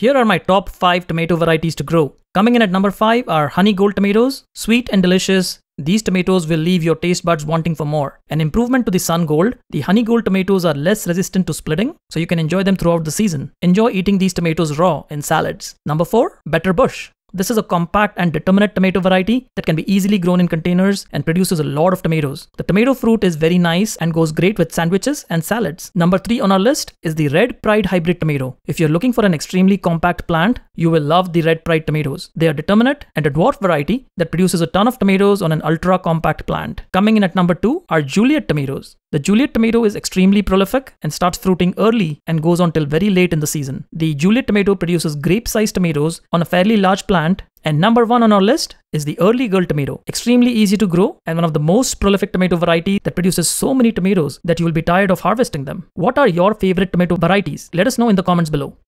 Here are my top 5 tomato varieties to grow. Coming in at number 5 are Honey Gold tomatoes. Sweet and delicious, these tomatoes will leave your taste buds wanting for more. An improvement to the Sun Gold, the Honey Gold tomatoes are less resistant to splitting, so you can enjoy them throughout the season. Enjoy eating these tomatoes raw in salads. Number 4, Better Bush. This is a compact and determinate tomato variety that can be easily grown in containers and produces a lot of tomatoes. The tomato fruit is very nice and goes great with sandwiches and salads. Number 3 on our list is the Red Pride hybrid tomato. If you're looking for an extremely compact plant, you will love the Red Pride tomatoes. They are determinate and a dwarf variety that produces a ton of tomatoes on an ultra compact plant. Coming in at number 2 are Juliet tomatoes. The Juliet tomato is extremely prolific and starts fruiting early and goes on till very late in the season. The Juliet tomato produces grape-sized tomatoes on a fairly large plant. And number 1 on our list is the Early Girl tomato. Extremely easy to grow and one of the most prolific tomato variety that produces so many tomatoes that you will be tired of harvesting them. What are your favorite tomato varieties? Let us know in the comments below.